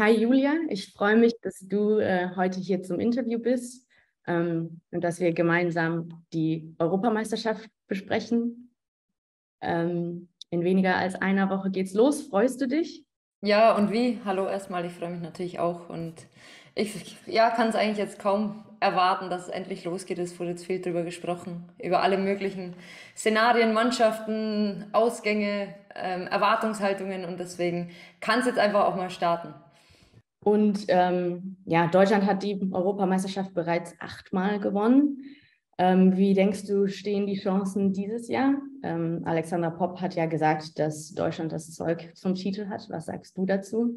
Hi Julia, ich freue mich, dass du heute hier zum Interview bist und dass wir gemeinsam die Europameisterschaft besprechen. In weniger als einer Woche geht's los. Freust du dich? Ja, und wie? Hallo erstmal, ich freue mich natürlich auch und ich kann es eigentlich jetzt kaum erwarten, dass es endlich losgeht. Es wurde jetzt viel drüber gesprochen, über alle möglichen Szenarien, Mannschaften, Ausgänge, Erwartungshaltungen und deswegen kann es jetzt einfach auch mal starten. Und Deutschland hat die Europameisterschaft bereits 8-mal gewonnen. Wie denkst du, stehen die Chancen dieses Jahr? Alexander Popp hat ja gesagt, dass Deutschland das Zeug zum Titel hat. Was sagst du dazu?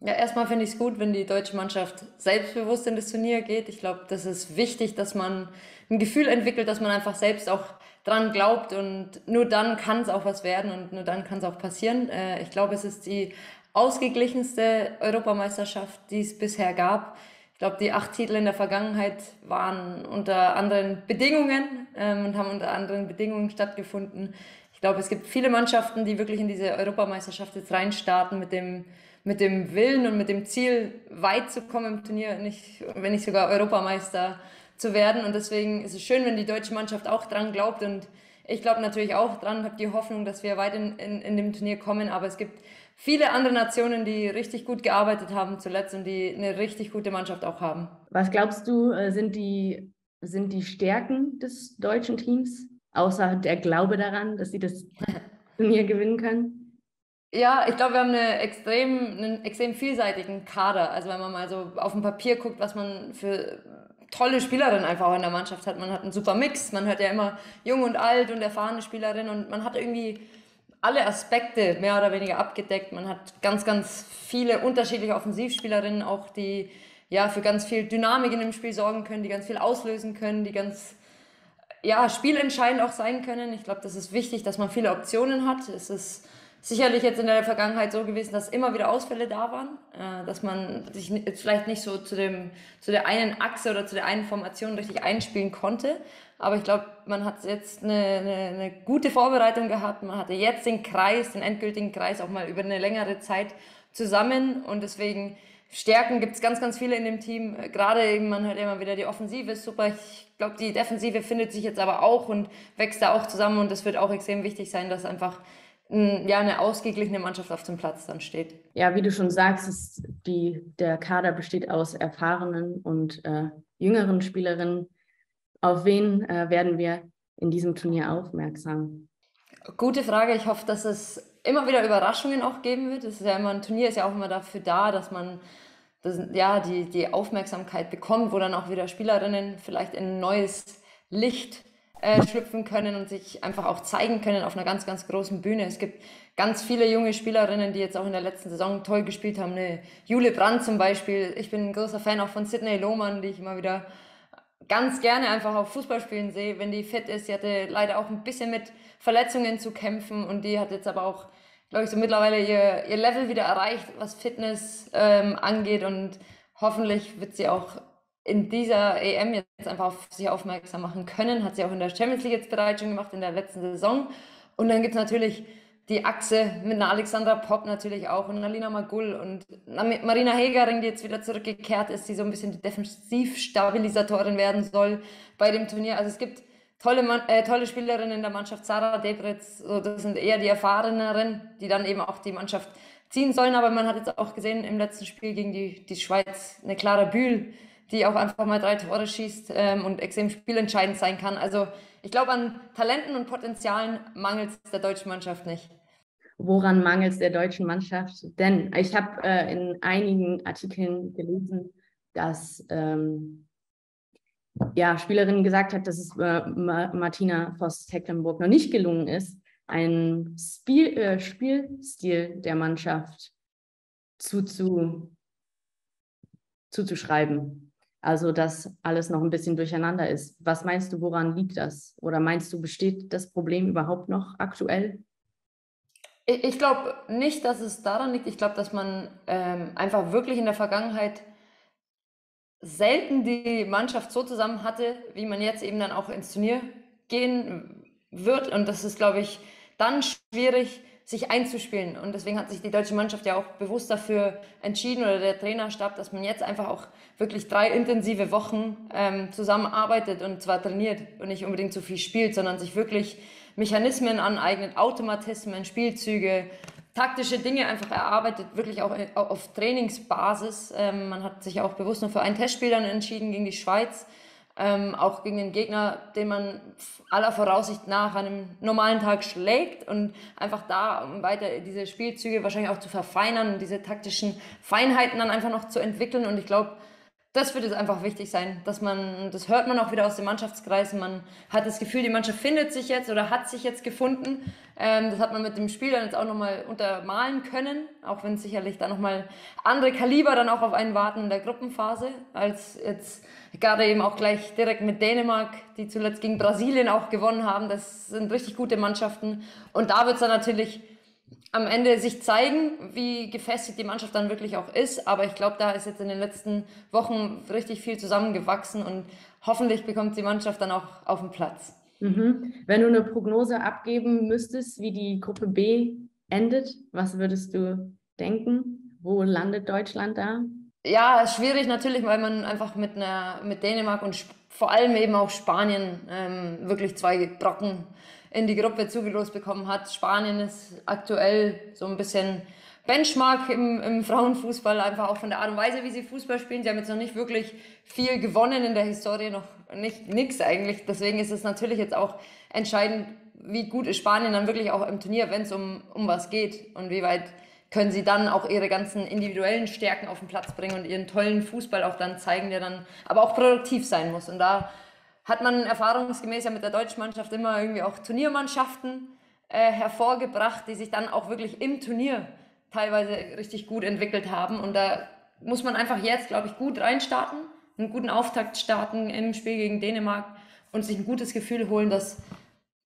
Ja, erstmal finde ich es gut, wenn die deutsche Mannschaft selbstbewusst in das Turnier geht. Ich glaube, das ist wichtig, dass man ein Gefühl entwickelt, dass man einfach selbst auch dran glaubt und nur dann kann es auch was werden und nur dann kann es auch passieren. Ich glaube, es ist die ausgeglichenste Europameisterschaft, die es bisher gab. Ich glaube, die 8 Titel in der Vergangenheit waren unter anderen Bedingungen und haben unter anderen Bedingungen stattgefunden. Ich glaube, es gibt viele Mannschaften, die wirklich in diese Europameisterschaft jetzt reinstarten mit dem Willen und mit dem Ziel, weit zu kommen im Turnier, wenn nicht sogar Europameister zu werden. Und deswegen ist es schön, wenn die deutsche Mannschaft auch dran glaubt. Und ich glaube natürlich auch dran, habe die Hoffnung, dass wir weit in dem Turnier kommen. Aber es gibt viele andere Nationen, die richtig gut gearbeitet haben zuletzt und die eine richtig gute Mannschaft auch haben. Was glaubst du, sind die Stärken des deutschen Teams, außer der Glaube daran, dass sie das Turnier gewinnen können? Ja, ich glaube, wir haben einen extrem vielseitigen Kader. Also wenn man mal so auf dem Papier guckt, was man für tolle Spielerinnen einfach auch in der Mannschaft hat. Man hat einen super Mix, man hört ja immer jung und alt und erfahrene Spielerinnen und man hat irgendwie alle Aspekte mehr oder weniger abgedeckt. Man hat ganz, ganz viele unterschiedliche Offensivspielerinnen auch, die ja für ganz viel Dynamik in dem Spiel sorgen können, die ganz viel auslösen können, die ganz spielentscheidend auch sein können. Ich glaube, das ist wichtig, dass man viele Optionen hat. Es ist sicherlich jetzt in der Vergangenheit so gewesen, dass immer wieder Ausfälle da waren, dass man sich vielleicht nicht so zu der einen Achse oder zu der einen Formation richtig einspielen konnte. Aber ich glaube, man hat jetzt eine gute Vorbereitung gehabt. Man hatte jetzt den endgültigen Kreis auch mal über eine längere Zeit zusammen. Und deswegen Stärken gibt es ganz, ganz viele in dem Team. Gerade eben, man hört immer wieder, die Offensive ist super. Ich glaube, die Defensive findet sich jetzt aber auch und wächst da auch zusammen. Und das wird auch extrem wichtig sein, dass einfach eine ausgeglichene Mannschaft auf dem Platz dann steht. Ja, wie du schon sagst, der Kader besteht aus erfahrenen und jüngeren Spielerinnen. Auf wen werden wir in diesem Turnier aufmerksam? Gute Frage. Ich hoffe, dass es immer wieder Überraschungen auch geben wird. Ein Turnier ist ja auch immer dafür da, dass man die Aufmerksamkeit bekommt, wo dann auch wieder Spielerinnen vielleicht in ein neues Licht schlüpfen können und sich einfach auch zeigen können auf einer ganz, ganz großen Bühne. Es gibt ganz viele junge Spielerinnen, die jetzt auch in der letzten Saison toll gespielt haben. Eine Jule Brand zum Beispiel. Ich bin ein großer Fan auch von Sydney Lohmann, die ich immer wieder ganz gerne einfach auf Fußball spielen sehe, wenn die fit ist. Sie hatte leider auch ein bisschen mit Verletzungen zu kämpfen und die hat jetzt aber auch, glaube ich, so mittlerweile ihr Level wieder erreicht, was Fitness angeht und hoffentlich wird sie auch in dieser EM jetzt einfach auf sich aufmerksam machen können. Hat sie auch in der Champions League jetzt bereits schon gemacht, in der letzten Saison. Und dann gibt es natürlich die Achse mit einer Alexandra Popp natürlich auch und einer Alina Magull und einer Marina Hegering, die jetzt wieder zurückgekehrt ist, die so ein bisschen die Defensivstabilisatorin werden soll bei dem Turnier. Also es gibt tolle Spielerinnen in der Mannschaft, Sarah Debritz, so, das sind eher die Erfahreneren, die dann eben auch die Mannschaft ziehen sollen. Aber man hat jetzt auch gesehen im letzten Spiel gegen die Schweiz eine Clara Bühl, die auch einfach mal 3 Tore schießt und extrem spielentscheidend sein kann. Also ich glaube, an Talenten und Potenzialen mangelt es der deutschen Mannschaft nicht. Woran mangelt es der deutschen Mannschaft? Denn ich habe in einigen Artikeln gelesen, dass Spielerinnen gesagt hat, dass es Martina Voss-Tecklenburg noch nicht gelungen ist, einen Spielstil der Mannschaft zuzuschreiben. Also, dass alles noch ein bisschen durcheinander ist. Was meinst du, woran liegt das? Oder meinst du, besteht das Problem überhaupt noch aktuell? Ich glaube nicht, dass es daran liegt. Ich glaube, dass man einfach wirklich in der Vergangenheit selten die Mannschaft so zusammen hatte, wie man jetzt eben dann auch ins Turnier gehen wird. Und das ist, glaube ich, dann schwierig, sich einzuspielen. Und deswegen hat sich die deutsche Mannschaft ja auch bewusst dafür entschieden, oder der Trainerstab, dass man jetzt einfach auch wirklich 3 intensive Wochen zusammenarbeitet und zwar trainiert und nicht unbedingt so viel spielt, sondern sich wirklich Mechanismen aneignet, Automatismen, Spielzüge, taktische Dinge einfach erarbeitet, wirklich auch auf Trainingsbasis. Man hat sich auch bewusst nur für ein Testspiel dann entschieden gegen die Schweiz. Auch gegen den Gegner, den man aller Voraussicht nach an einem normalen Tag schlägt, und einfach da, um weiter diese Spielzüge wahrscheinlich auch zu verfeinern und diese taktischen Feinheiten dann einfach noch zu entwickeln. Und ich glaube, das wird jetzt einfach wichtig sein, dass man, das hört man auch wieder aus den Mannschaftskreisen, man hat das Gefühl, die Mannschaft findet sich jetzt oder hat sich jetzt gefunden. Das hat man mit dem Spiel dann jetzt auch nochmal untermalen können, auch wenn sicherlich da nochmal andere Kaliber dann auch auf einen warten in der Gruppenphase, als jetzt gerade eben auch gleich direkt mit Dänemark, die zuletzt gegen Brasilien auch gewonnen haben. Das sind richtig gute Mannschaften. Und da wird es dann natürlich am Ende sich zeigen, wie gefestigt die Mannschaft dann wirklich auch ist. Aber ich glaube, da ist jetzt in den letzten Wochen richtig viel zusammengewachsen, und hoffentlich bekommt die Mannschaft dann auch auf den Platz. Mhm. Wenn du eine Prognose abgeben müsstest, wie die Gruppe B endet, was würdest du denken? Wo landet Deutschland da? Ja, schwierig natürlich, weil man einfach mit Dänemark und vor allem eben auch Spanien wirklich 2 Brocken in die Gruppe zugelost bekommen hat. Spanien ist aktuell so ein bisschen Benchmark im Frauenfußball, einfach auch von der Art und Weise, wie sie Fußball spielen. Sie haben jetzt noch nicht wirklich viel gewonnen in der Historie, noch nicht nix eigentlich. Deswegen ist es natürlich jetzt auch entscheidend, wie gut ist Spanien dann wirklich auch im Turnier, wenn es um was geht, und wie weit können sie dann auch ihre ganzen individuellen Stärken auf den Platz bringen und ihren tollen Fußball auch dann zeigen, der dann aber auch produktiv sein muss. Und da hat man erfahrungsgemäß ja mit der deutschen Mannschaft immer irgendwie auch Turniermannschaften hervorgebracht, die sich dann auch wirklich im Turnier teilweise richtig gut entwickelt haben. Und da muss man einfach jetzt, glaube ich, gut reinstarten, einen guten Auftakt starten im Spiel gegen Dänemark und sich ein gutes Gefühl holen, dass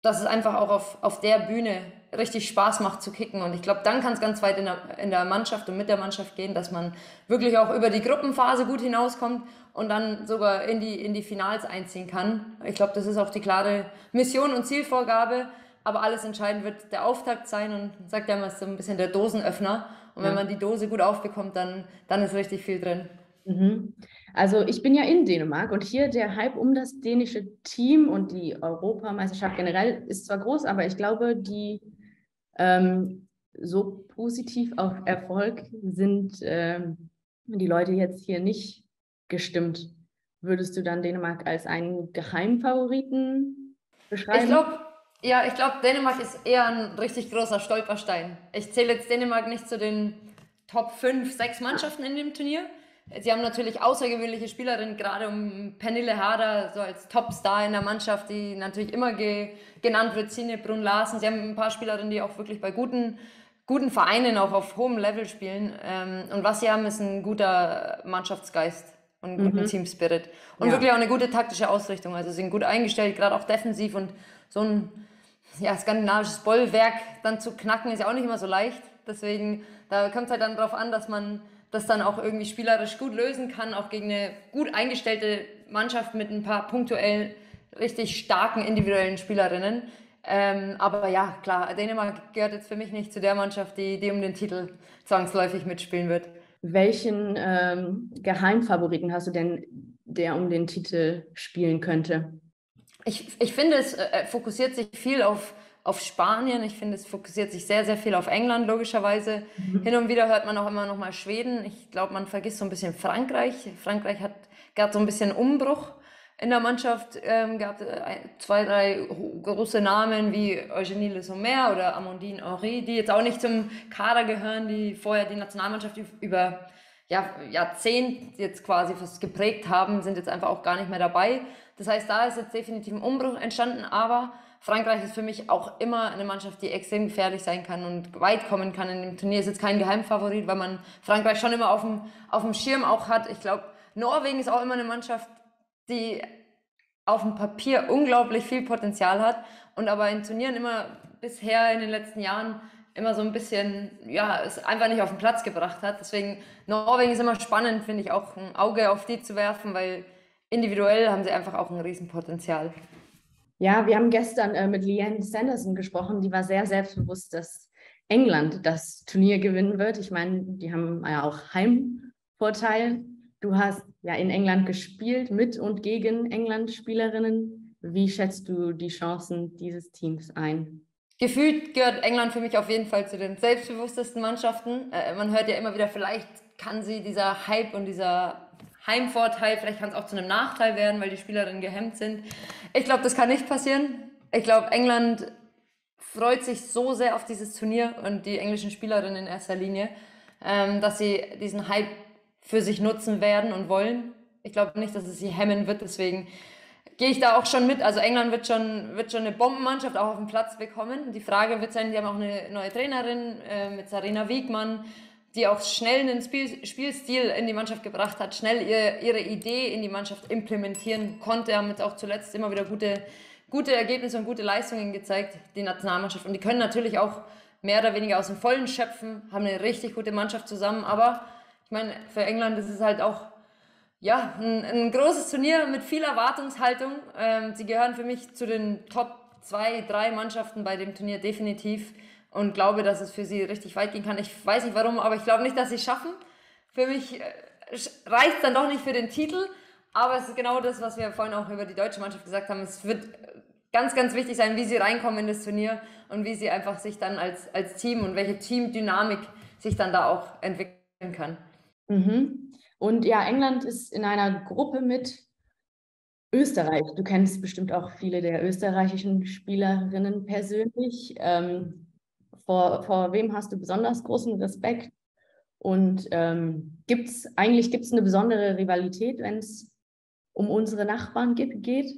es einfach auch auf der Bühne richtig Spaß macht zu kicken. Und ich glaube, dann kann es ganz weit in der Mannschaft und mit der Mannschaft gehen, dass man wirklich auch über die Gruppenphase gut hinauskommt und dann sogar in die Finals einziehen kann. Ich glaube, das ist auch die klare Mission und Zielvorgabe. Aber alles entscheidend wird der Auftakt sein, und sagt ja immer, es ist so ein bisschen der Dosenöffner. Und wenn man die Dose gut aufbekommt, dann ist richtig viel drin. Mhm. Also ich bin ja in Dänemark, und hier der Hype um das dänische Team und die Europameisterschaft generell ist zwar groß, aber ich glaube, die so positiv auf Erfolg sind die Leute jetzt hier nicht gestimmt. Würdest du dann Dänemark als einen Geheimfavoriten beschreiben? Ich glaube, Dänemark ist eher ein richtig großer Stolperstein. Ich zähle jetzt Dänemark nicht zu den Top 5, 6 Mannschaften in dem Turnier. Sie haben natürlich außergewöhnliche Spielerinnen, gerade um Pernille Harder, so als Topstar in der Mannschaft, die natürlich immer genannt wird, Sine Brun Larsen. Sie haben ein paar Spielerinnen, die auch wirklich bei guten Vereinen auch auf hohem Level spielen. Und was sie haben, ist ein guter Mannschaftsgeist und einen guten Teamspirit. Und wirklich auch eine gute taktische Ausrichtung. Also sie sind gut eingestellt, gerade auch defensiv, und so ein skandinavisches Bollwerk dann zu knacken, ist ja auch nicht immer so leicht. Deswegen, da kommt es halt dann darauf an, dass man das dann auch irgendwie spielerisch gut lösen kann, auch gegen eine gut eingestellte Mannschaft mit ein paar punktuell richtig starken individuellen Spielerinnen. Aber ja, klar, Dänemark gehört jetzt für mich nicht zu der Mannschaft, die um den Titel zwangsläufig mitspielen wird. Welchen Geheimfavoriten hast du denn, der um den Titel spielen könnte? Ich finde, es fokussiert sich viel auf Spanien. Ich finde, es fokussiert sich sehr, sehr viel auf England, logischerweise. Hin und wieder hört man auch immer noch mal Schweden. Ich glaube, man vergisst so ein bisschen Frankreich. Frankreich hat gerade so ein bisschen Umbruch in der Mannschaft gehabt. 2, 3 große Namen wie Eugenie Le Sommer oder Amandine Henry, die jetzt auch nicht zum Kader gehören, die vorher die Nationalmannschaft über Jahrzehnte jetzt quasi fast geprägt haben, sind jetzt einfach auch gar nicht mehr dabei. Das heißt, da ist jetzt definitiv ein Umbruch entstanden, aber Frankreich ist für mich auch immer eine Mannschaft, die extrem gefährlich sein kann und weit kommen kann. In dem Turnier ist jetzt kein Geheimfavorit, weil man Frankreich schon immer auf dem Schirm auch hat. Ich glaube, Norwegen ist auch immer eine Mannschaft, die auf dem Papier unglaublich viel Potenzial hat und aber in Turnieren immer bisher in den letzten Jahren immer so ein bisschen, es einfach nicht auf den Platz gebracht hat. Deswegen, Norwegen ist immer spannend, finde ich, auch ein Auge auf die zu werfen, weil individuell haben sie einfach auch ein Riesenpotenzial. Ja, wir haben gestern mit Lianne Sanderson gesprochen, die war sehr selbstbewusst, dass England das Turnier gewinnen wird. Ich meine, die haben ja auch Heimvorteil. Du hast ja in England gespielt, mit und gegen England-Spielerinnen. Wie schätzt du die Chancen dieses Teams ein? Gefühlt gehört England für mich auf jeden Fall zu den selbstbewusstesten Mannschaften. Man hört ja immer wieder, vielleicht kann sie dieser Hype und dieser Heimvorteil, vielleicht kann es auch zu einem Nachteil werden, weil die Spielerinnen gehemmt sind. Ich glaube, das kann nicht passieren. Ich glaube, England freut sich so sehr auf dieses Turnier und die englischen Spielerinnen in erster Linie, dass sie diesen Hype für sich nutzen werden und wollen. Ich glaube nicht, dass es sie hemmen wird, deswegen gehe ich da auch schon mit. Also England wird schon eine Bombenmannschaft auch auf den Platz bekommen. Die Frage wird sein, die haben auch eine neue Trainerin mit Sarina Wiegmann, die auch schnell einen Spielstil in die Mannschaft gebracht hat, schnell ihre Idee in die Mannschaft implementieren konnte, haben jetzt auch zuletzt immer wieder gute Ergebnisse und gute Leistungen gezeigt, die Nationalmannschaft. Und die können natürlich auch mehr oder weniger aus dem Vollen schöpfen, haben eine richtig gute Mannschaft zusammen. Aber ich meine, für England ist es halt auch ja, ein großes Turnier mit viel Erwartungshaltung. Sie gehören für mich zu den Top 2, 3 Mannschaften bei dem Turnier definitiv und glaube, dass es für sie richtig weit gehen kann. Ich weiß nicht warum, aber ich glaube nicht, dass sie es schaffen. Für mich reicht es dann doch nicht für den Titel, aber es ist genau das, was wir vorhin auch über die deutsche Mannschaft gesagt haben. Es wird ganz, ganz wichtig sein, wie sie reinkommen in das Turnier und wie sie einfach sich dann als Team und welche Teamdynamik sich dann da auch entwickeln kann. Mhm. Und ja, England ist in einer Gruppe mit Österreich. Du kennst bestimmt auch viele der österreichischen Spielerinnen persönlich. Vor wem hast du besonders großen Respekt? Und gibt's eine besondere Rivalität, wenn es um unsere Nachbarn geht?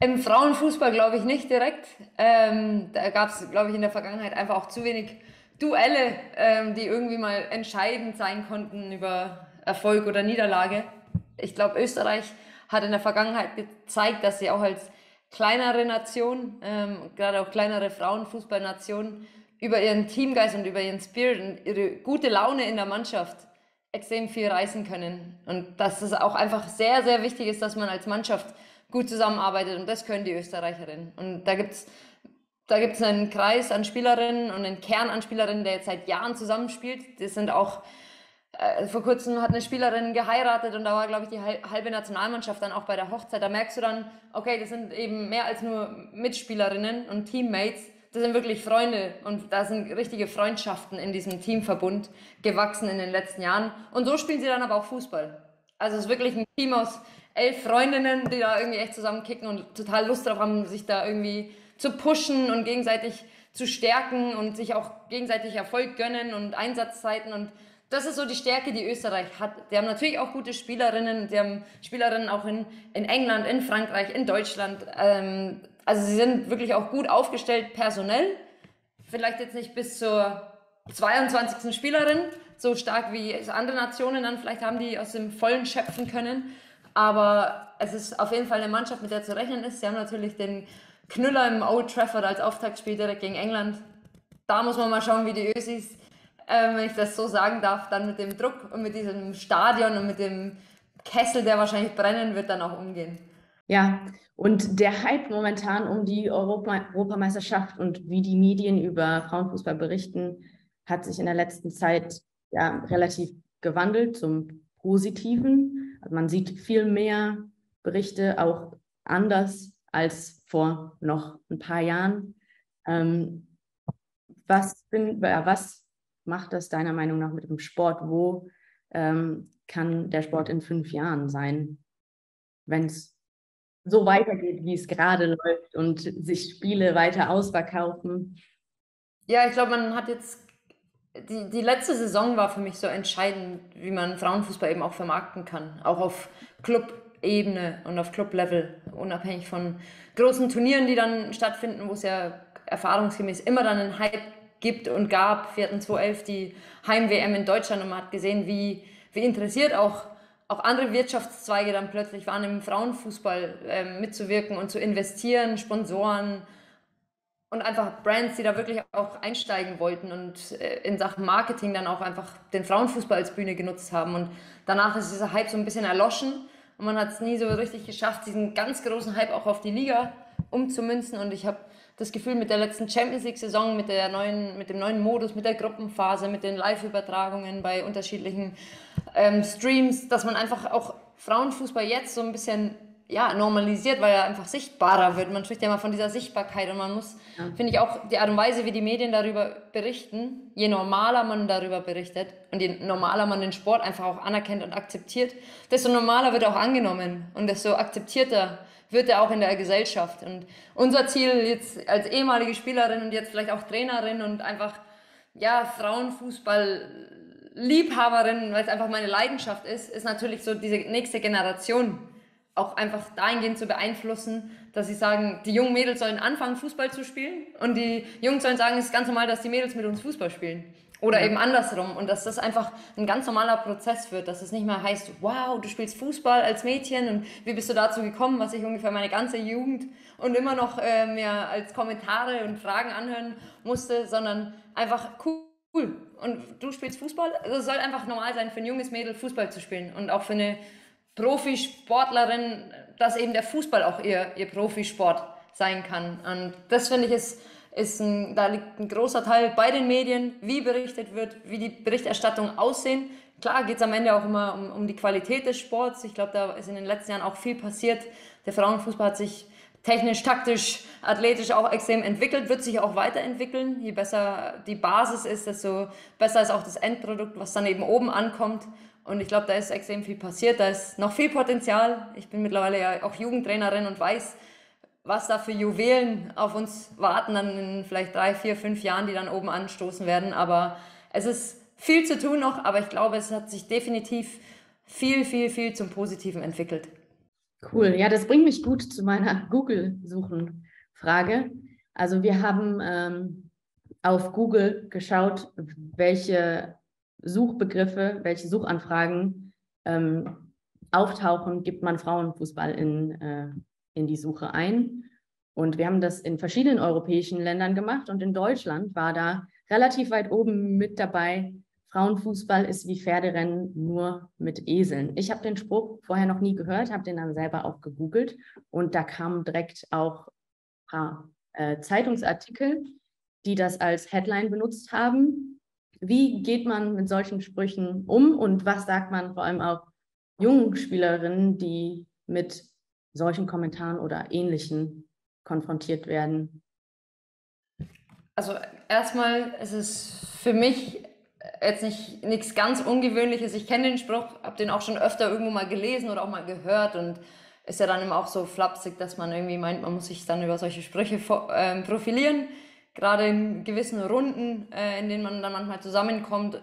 Im Frauenfußball glaube ich nicht direkt. Da gab es, glaube ich, in der Vergangenheit einfach auch zu wenig Duelle, die irgendwie mal entscheidend sein konnten über Erfolg oder Niederlage. Ich glaube, Österreich hat in der Vergangenheit gezeigt, dass sie auch als kleinere Nation, gerade auch kleinere Frauenfußballnationen, über ihren Teamgeist und über ihren Spirit und ihre gute Laune in der Mannschaft extrem viel reißen können. Und dass es auch einfach sehr, sehr wichtig ist, dass man als Mannschaft gut zusammenarbeitet. Und das können die Österreicherinnen. Und da gibt es einen Kreis an Spielerinnen und einen Kern an Spielerinnen, der jetzt seit Jahren zusammenspielt. Das sind auch, vor kurzem hat eine Spielerin geheiratet und da war, glaube ich, die halbe Nationalmannschaft dann auch bei der Hochzeit. Da merkst du dann, okay, das sind eben mehr als nur Mitspielerinnen und Teammates. Das sind wirklich Freunde und da sind richtige Freundschaften in diesem Teamverbund gewachsen in den letzten Jahren. Und so spielen sie dann aber auch Fußball. Also es ist wirklich ein Team aus 11 Freundinnen, die da irgendwie echt zusammen kicken und total Lust drauf haben, sich da irgendwie zu pushen und gegenseitig zu stärken und sich auch gegenseitig Erfolg gönnen und Einsatzzeiten. Und das ist so die Stärke, die Österreich hat. Die haben natürlich auch gute Spielerinnen, die haben Spielerinnen auch in England, in Frankreich, in Deutschland. Also sie sind wirklich auch gut aufgestellt personell. Vielleicht jetzt nicht bis zur 22. Spielerin, so stark wie andere Nationen dann vielleicht haben, die aus dem Vollen schöpfen können. Aber es ist auf jeden Fall eine Mannschaft, mit der zu rechnen ist. Sie haben natürlich den Knüller im Old Trafford als Auftaktspiel direkt gegen England. Da muss man mal schauen, wie die Ösis, wenn ich das so sagen darf, dann mit dem Druck und mit diesem Stadion und mit dem Kessel, der wahrscheinlich brennen wird, dann auch umgehen. Ja, und der Hype momentan um die Europameisterschaft und wie die Medien über Frauenfußball berichten, hat sich in der letzten Zeit ja relativ gewandelt zum Positiven. Also man sieht viel mehr Berichte, auch anders als vor noch ein paar Jahren. Was macht das deiner Meinung nach mit dem Sport? Wo kann der Sport in 5 Jahren sein, wenn es so weitergeht, wie es gerade läuft und sich Spiele weiter ausverkaufen? Ja, ich glaube, man hat jetzt, die letzte Saison war für mich so entscheidend, wie man Frauenfußball eben auch vermarkten kann, auch auf Club-Ebene und auf Club-Level, unabhängig von großen Turnieren, die dann stattfinden, wo es ja erfahrungsgemäß immer dann einen Hype gibt und gab. Wir hatten 2011 die Heim-WM in Deutschland und man hat gesehen, wie interessiert auch andere Wirtschaftszweige dann plötzlich waren, im Frauenfußball mitzuwirken und zu investieren, Sponsoren und einfach Brands, die da wirklich auch einsteigen wollten und in Sachen Marketing dann auch einfach den Frauenfußball als Bühne genutzt haben. Und danach ist dieser Hype so ein bisschen erloschen und man hat es nie so richtig geschafft, diesen ganz großen Hype auch auf die Liga umzumünzen. Und ich habe das Gefühl, mit der letzten Champions League-Saison, mit dem neuen Modus, mit der Gruppenphase, mit den Live-Übertragungen bei unterschiedlichen Streams, dass man einfach auch Frauenfußball jetzt so ein bisschen normalisiert, weil er einfach sichtbarer wird. Man spricht ja immer von dieser Sichtbarkeit und man muss, finde ich, auch die Art und Weise, wie die Medien darüber berichten, je normaler man darüber berichtet und je normaler man den Sport einfach auch anerkennt und akzeptiert, desto normaler wird er auch angenommen und desto akzeptierter wird er auch in der Gesellschaft. Und unser Ziel jetzt als ehemalige Spielerin und jetzt vielleicht auch Trainerin und einfach Frauenfußball-Liebhaberin, weil es einfach meine Leidenschaft ist, ist natürlich so diese nächste Generation auch einfach dahingehend zu beeinflussen, dass sie sagen, die jungen Mädels sollen anfangen, Fußball zu spielen und die Jungen sollen sagen, es ist ganz normal, dass die Mädels mit uns Fußball spielen. Oder eben andersrum und dass das einfach ein ganz normaler Prozess wird, dass es nicht mehr heißt, wow, du spielst Fußball als Mädchen und wie bist du dazu gekommen, was ich ungefähr meine ganze Jugend und immer noch mehr als Kommentare und Fragen anhören musste, sondern einfach cool. Und du spielst Fußball? Also es soll einfach normal sein, für ein junges Mädel Fußball zu spielen und auch für eine Profisportlerin, dass eben der Fußball auch ihr Profisport sein kann. Und das finde ich da liegt ein großer Teil bei den Medien, wie berichtet wird, wie die Berichterstattung aussehen. Klar geht es am Ende auch immer um die Qualität des Sports. Ich glaube, da ist in den letzten Jahren auch viel passiert. Der Frauenfußball hat sich technisch, taktisch, athletisch auch extrem entwickelt, wird sich auch weiterentwickeln. Je besser die Basis ist, desto besser ist auch das Endprodukt, was dann eben oben ankommt. Und ich glaube, da ist extrem viel passiert, da ist noch viel Potenzial. Ich bin mittlerweile ja auch Jugendtrainerin und weiß, was da für Juwelen auf uns warten, dann in vielleicht 3, 4, 5 Jahren, die dann oben anstoßen werden. Aber es ist viel zu tun noch, aber ich glaube, es hat sich definitiv viel, viel, viel zum Positiven entwickelt. Cool, ja, das bringt mich gut zu meiner Google-Suchen-Frage. Also wir haben auf Google geschaut, welche Suchbegriffe, welche Suchanfragen auftauchen, gibt man Frauenfußball in die Suche ein. Und wir haben das in verschiedenen europäischen Ländern gemacht und in Deutschland war da relativ weit oben mit dabei, Frauenfußball ist wie Pferderennen, nur mit Eseln. Ich habe den Spruch vorher noch nie gehört, habe den dann selber auch gegoogelt und da kamen direkt auch ein paar Zeitungsartikel, die das als Headline benutzt haben. Wie geht man mit solchen Sprüchen um und was sagt man vor allem auch jungen Spielerinnen, die mit solchen Kommentaren oder Ähnlichen konfrontiert werden? Also erstmal ist es für mich jetzt nichts ganz Ungewöhnliches. Ich kenne den Spruch, habe den auch schon öfter irgendwo mal gelesen oder auch mal gehört und ist ja dann immer auch so flapsig, dass man irgendwie meint, man muss sich dann über solche Sprüche profilieren. Gerade in gewissen Runden, in denen man dann manchmal zusammenkommt.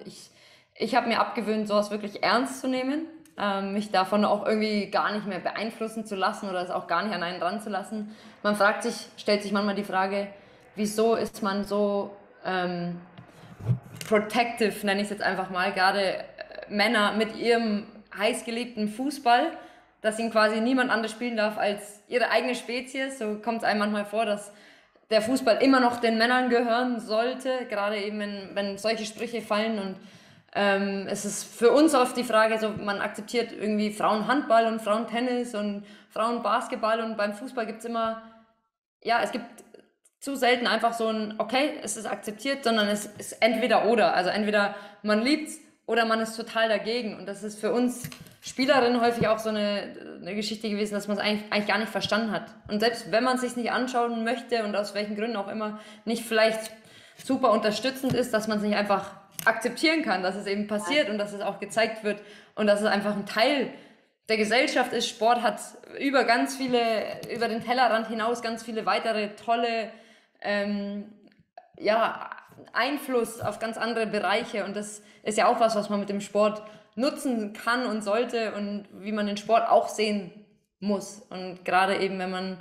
Ich habe mir abgewöhnt, sowas wirklich ernst zu nehmen, mich davon auch irgendwie gar nicht mehr beeinflussen zu lassen oder es auch gar nicht an einen dran zu lassen. Man stellt sich manchmal die Frage, wieso ist man so protective, nenne ich es jetzt einfach mal, gerade Männer mit ihrem heißgeliebten Fußball, dass ihn quasi niemand anders spielen darf als ihre eigene Spezies. So kommt es einem manchmal vor, dass der Fußball immer noch den Männern gehören sollte, gerade eben, wenn solche Sprüche fallen. Und es ist für uns oft die Frage, so, man akzeptiert irgendwie Frauenhandball und Frauentennis und Frauenbasketball und beim Fußball gibt es immer, es gibt zu selten einfach so ein, okay, es ist akzeptiert, sondern es ist entweder oder. Also entweder man liebt's oder man ist total dagegen. Und das ist für uns Spielerinnen häufig auch so eine Geschichte gewesen, dass man es eigentlich gar nicht verstanden hat. Und selbst wenn man es sich nicht anschauen möchte und aus welchen Gründen auch immer nicht vielleicht super unterstützend ist, dass man es nicht einfach akzeptieren kann, dass es eben passiert und dass es auch gezeigt wird und dass es einfach ein Teil der Gesellschaft ist. Sport hat über den Tellerrand hinaus ganz viele weitere tolle Einfluss auf ganz andere Bereiche und das ist ja auch was man mit dem Sport nutzen kann und sollte und wie man den Sport auch sehen muss. Und gerade eben, wenn man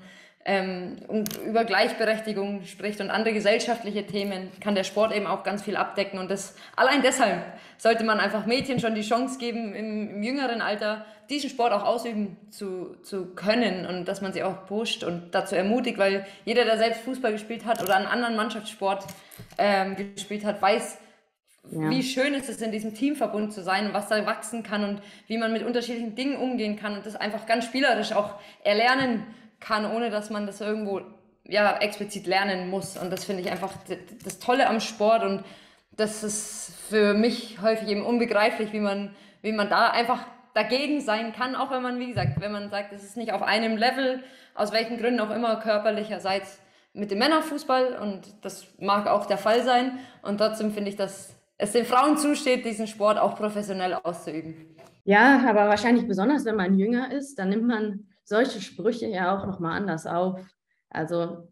über Gleichberechtigung spricht und andere gesellschaftliche Themen, kann der Sport eben auch ganz viel abdecken. Und allein deshalb sollte man einfach Mädchen schon die Chance geben, im jüngeren Alter diesen Sport auch ausüben zu können und dass man sie auch pusht und dazu ermutigt, weil jeder, der selbst Fußball gespielt hat oder einen anderen Mannschaftssport gespielt hat, weiß, wie schön ist es, in diesem Teamverbund zu sein und was da wachsen kann und wie man mit unterschiedlichen Dingen umgehen kann und das einfach ganz spielerisch auch erlernen kann, ohne dass man das irgendwo ja, explizit lernen muss. Und das finde ich einfach das Tolle am Sport. Und das ist für mich häufig eben unbegreiflich, wie man da einfach dagegen sein kann, auch wenn man, wie gesagt, wenn man sagt, es ist nicht auf einem Level, aus welchen Gründen auch immer, körperlicherseits mit dem Männerfußball, und das mag auch der Fall sein. Und trotzdem finde ich, dass es den Frauen zusteht, diesen Sport auch professionell auszuüben. Ja, aber wahrscheinlich besonders, wenn man jünger ist, dann nimmt man solche Sprüche ja auch nochmal anders auf. Also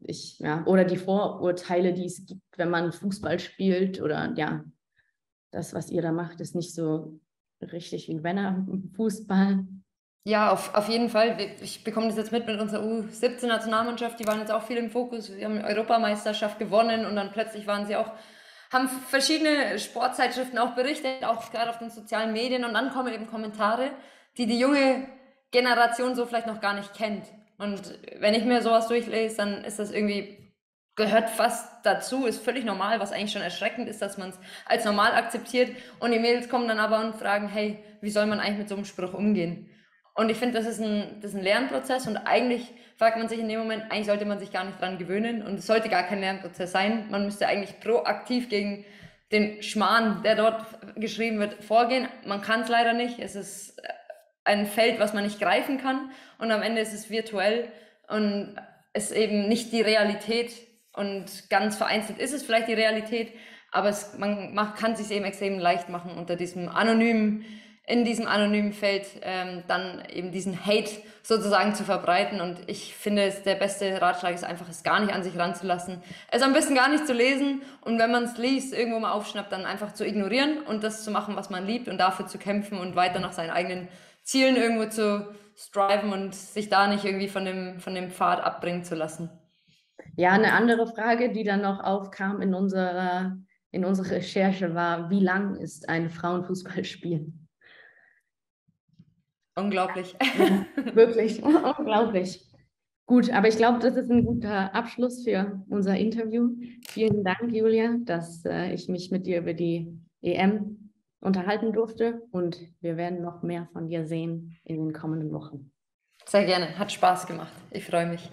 oder die Vorurteile, die es gibt, wenn man Fußball spielt, oder ja, das, was ihr da macht, ist nicht so richtig wie Männerfußball. Ja, auf jeden Fall. Ich bekomme das jetzt mit unserer U17-Nationalmannschaft, die waren jetzt auch viel im Fokus. Wir haben die Europameisterschaft gewonnen und dann plötzlich waren sie auch, haben verschiedene Sportzeitschriften auch berichtet, auch gerade auf den sozialen Medien, und dann kommen eben Kommentare, die junge Generation so vielleicht noch gar nicht kennt. Und wenn ich mir sowas durchlese, dann ist das irgendwie, gehört fast dazu, ist völlig normal, was eigentlich schon erschreckend ist, dass man es als normal akzeptiert. Und die Mädels kommen dann aber und fragen, hey, wie soll man eigentlich mit so einem Spruch umgehen? Und ich finde, das ist ein Lernprozess, und eigentlich fragt man sich in dem Moment, eigentlich sollte man sich gar nicht dran gewöhnen und es sollte gar kein Lernprozess sein. Man müsste eigentlich proaktiv gegen den Schmarrn, der dort geschrieben wird, vorgehen. Man kann es leider nicht, es ist ein Feld, was man nicht greifen kann, und am Ende ist es virtuell und ist eben nicht die Realität, und ganz vereinzelt ist es vielleicht die Realität, aber man kann es sich eben extrem leicht machen, in diesem anonymen Feld dann eben diesen Hate sozusagen zu verbreiten. Und ich finde, der beste Ratschlag ist einfach, es gar nicht an sich ranzulassen, es am besten gar nicht zu lesen, und wenn man es liest, irgendwo mal aufschnappt, dann einfach zu ignorieren und das zu machen, was man liebt, und dafür zu kämpfen und weiter nach seinen eigenen Zielen irgendwo zu striven und sich da nicht irgendwie von dem Pfad abbringen zu lassen. Ja, eine andere Frage, die dann noch aufkam in unserer Recherche, war, wie lang ist ein Frauenfußballspiel? Unglaublich. Ja, wirklich, unglaublich. Gut, aber ich glaube, das ist ein guter Abschluss für unser Interview. Vielen Dank, Julia, dass ich mich mit dir über die EM unterhalten durfte, und wir werden noch mehr von dir sehen in den kommenden Wochen. Sehr gerne, hat Spaß gemacht. Ich freue mich.